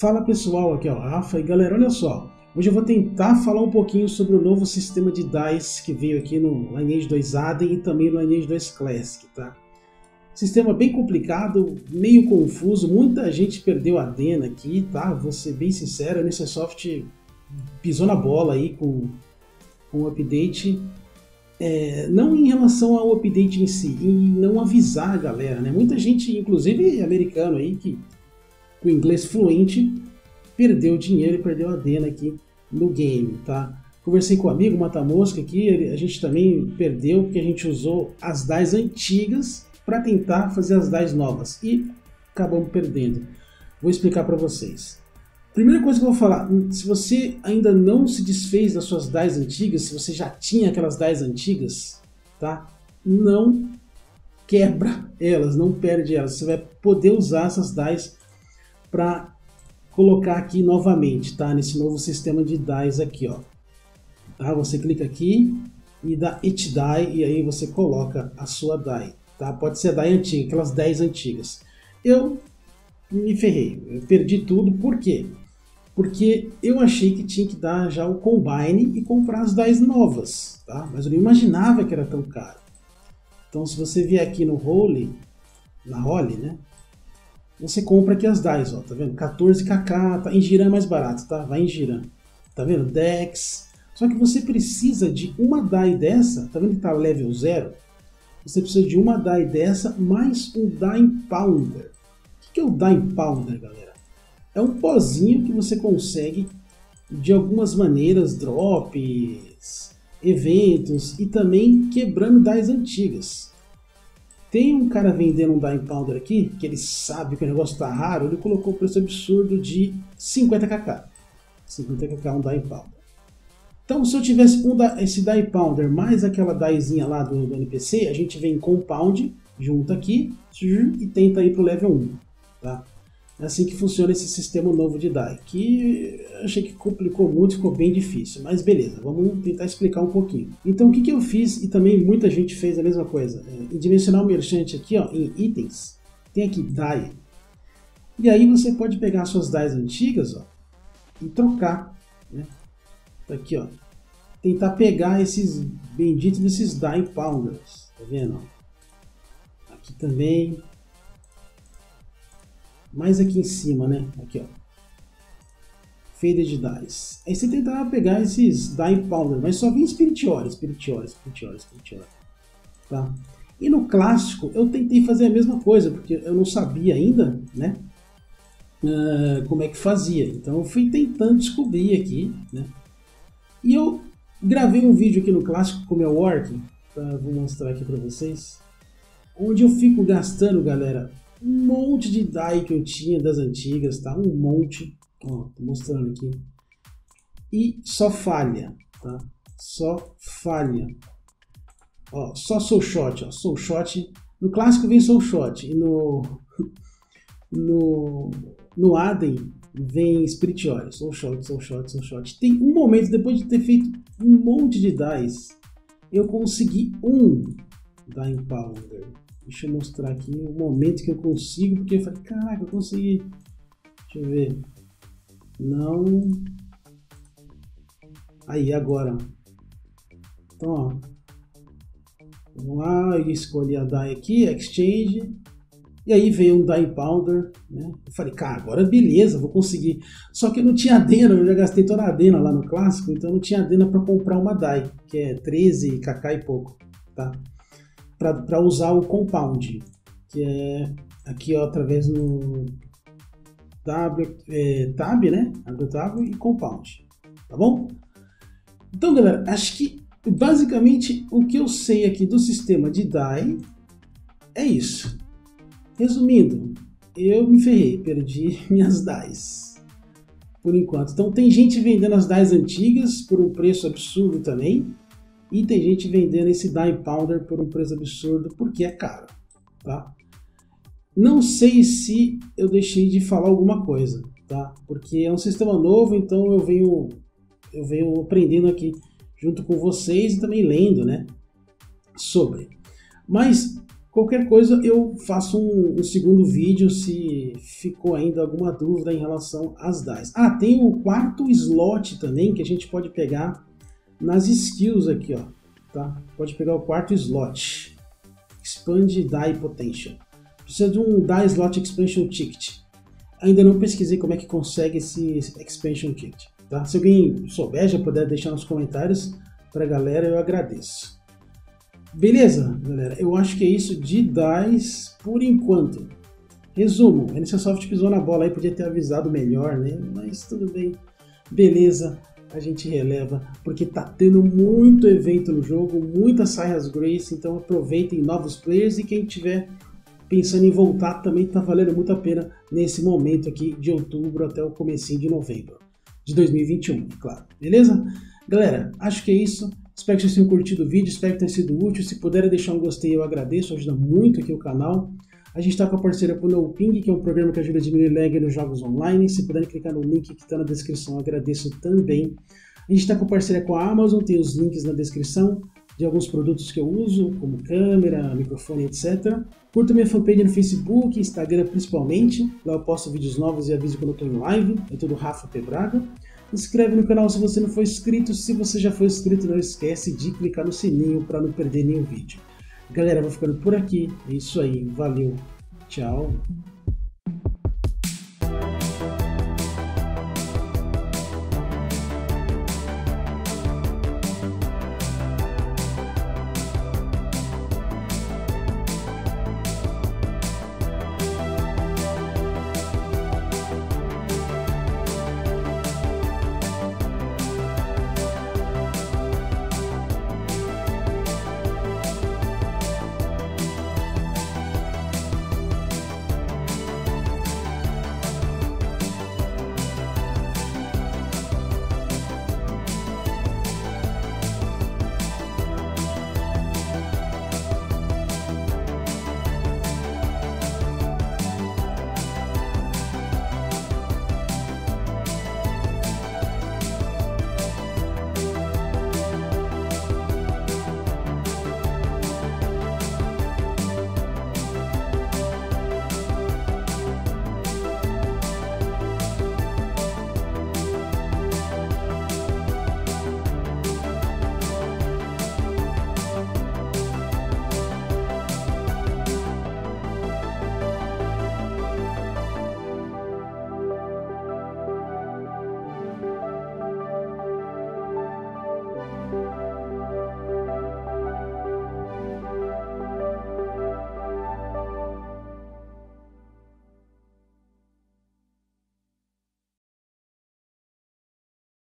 Fala pessoal, aqui é o Rafa e galera, olha só, hoje eu vou tentar falar um pouquinho sobre o novo sistema de Dies que veio aqui no Lineage 2 ADEN e também no Lineage 2 Classic, tá? Sistema bem complicado, meio confuso, muita gente perdeu a ADEN aqui, tá? Vou ser bem sincero, a NCSoft pisou na bola aí com o update, não em relação ao update em si, e não avisar a galera, né? Muita gente, inclusive americano aí, que com inglês fluente, perdeu dinheiro e perdeu a ADEN aqui no game, tá? Conversei com um amigo, Mata Mosca, aqui, a gente também perdeu, porque a gente usou as Dyes antigas para tentar fazer as Dyes novas, e acabamos perdendo. Vou explicar para vocês. Primeira coisa que eu vou falar, se você ainda não se desfez das suas Dyes antigas, se você já tinha aquelas Dyes antigas, tá? Não quebra elas, não perde elas, você vai poder usar essas Dyes para colocar aqui novamente, tá? Nesse novo sistema de Dyes aqui, ó. Tá? Você clica aqui e dá It Die e aí você coloca a sua Die, tá? Pode ser a Die antiga, aquelas 10 antigas. Eu me ferrei, eu perdi tudo, por quê? Porque eu achei que tinha que dar já o Combine e comprar as Dyes novas, tá? Mas eu não imaginava que era tão caro. Então se você vier aqui no Role, na Role, né? Você compra aqui as Dyes, ó, tá vendo? 14kk, tá? Em Giran é mais barato, tá? Vai em Giran. Tá vendo? Dex. Só que você precisa de uma Die dessa, tá vendo que tá level 0? Você precisa de uma Die dessa mais um Die Powder. O que é o Die Powder, galera? É um pozinho que você consegue de algumas maneiras, drops, eventos e também quebrando Dyes antigas. Tem um cara vendendo um Dime Powder aqui, que ele sabe que o negócio tá raro, ele colocou um preço absurdo de 50kk. 50kk um Dime Powder. Então, se eu tivesse esse Dime Powder mais aquela diezinha lá do NPC, a gente vem Compound, junta aqui, e tenta ir pro level 1. Tá? É assim que funciona esse sistema novo de die, que eu achei que complicou muito, ficou bem difícil, mas beleza, vamos tentar explicar um pouquinho. Então o que eu fiz, e também muita gente fez a mesma coisa, em Dimensional Merchant aqui, ó, em itens, tem aqui die, e aí você pode pegar suas dies antigas, ó, e trocar, né, aqui ó, tentar pegar esses benditos desses die powders, tá vendo, ó? Aqui também, mais aqui em cima, né? Aqui, ó. Faded Dice. Aí você tentava pegar esses Die Powder, mas só vinha Spiritiore. Tá? E no clássico, eu tentei fazer a mesma coisa, porque eu não sabia ainda, né? Como é que fazia. Então eu fui tentando descobrir aqui, né? E eu gravei um vídeo aqui no clássico com o meu working, tá? Vou mostrar aqui pra vocês. Onde eu fico gastando, galera, um monte de die que eu tinha das antigas, tá? Um monte, ó, tô mostrando aqui, e só falha, tá? Só falha, ó, só soul shot, ó, soul shot, no clássico vem soul shot, e no Aden vem Spiritiore, soul shot, tem um momento, depois de ter feito um monte de dies, eu consegui um die powder. Deixa eu mostrar aqui o momento que eu consigo, porque eu falei, caraca, eu consegui. Deixa eu ver. Não. Aí, agora. Então, ó. Vamos lá, eu escolhi a Die aqui, Exchange. E aí veio um Die Powder, né? Eu falei, cara, agora beleza, vou conseguir. Só que eu não tinha adena, eu já gastei toda a adena lá no clássico, então eu não tinha adena para comprar uma Die, que é 13kk e pouco, tá? Para usar o Compound, que é aqui ó, através no Tab, né? Tab e Compound, tá bom? Então galera, acho que basicamente o que eu sei aqui do sistema de Die é isso. Resumindo, eu me ferrei, perdi minhas Dies por enquanto. Então tem gente vendendo as Dies antigas por um preço absurdo também. E tem gente vendendo esse Die Powder por um preço absurdo, porque é caro, tá? Não sei se eu deixei de falar alguma coisa, tá? Porque é um sistema novo, então eu venho aprendendo aqui junto com vocês e também lendo, né? Sobre. Mas, Qualquer coisa eu faço um segundo vídeo se ficou ainda alguma dúvida em relação às DAIs. Ah, tem o quarto slot também que a gente pode pegar nas skills aqui, ó, tá? Pode pegar o quarto slot. Expand DAI Potential. Precisa de um DAI Slot Expansion Ticket. Ainda não pesquisei como é que consegue esse Expansion Ticket, tá? Se alguém souber, já puder deixar nos comentários pra galera, eu agradeço. Beleza, galera, eu acho que é isso de Dyes por enquanto. Resumo, a NCSoft pisou na bola aí, podia ter avisado melhor, né? Mas tudo bem, beleza, a gente releva, porque tá tendo muito evento no jogo, muitas saias grace, então aproveitem novos players e quem tiver pensando em voltar também tá valendo muito a pena nesse momento aqui de outubro até o comecinho de novembro de 2021, claro, beleza? Galera, acho que é isso. Espero que vocês tenham curtido o vídeo, espero que tenha sido útil. Se puderem deixar um gostei, eu agradeço, ajuda muito aqui o canal. A gente está com a parceria com o No Ping, que é um programa que ajuda a diminuir lag nos jogos online. Se puderem clicar no link que está na descrição, eu agradeço também. A gente está com parceria com a Amazon, tem os links na descrição de alguns produtos que eu uso, como câmera, microfone, etc. Curta minha fanpage no Facebook, Instagram principalmente. Lá eu posto vídeos novos e aviso quando eu estou em live. É tudo Rafa P. Braga. Inscreve no canal se você não for inscrito, se você já for inscrito não esquece de clicar no sininho para não perder nenhum vídeo. Galera, vou ficando por aqui, é isso aí, valeu, tchau.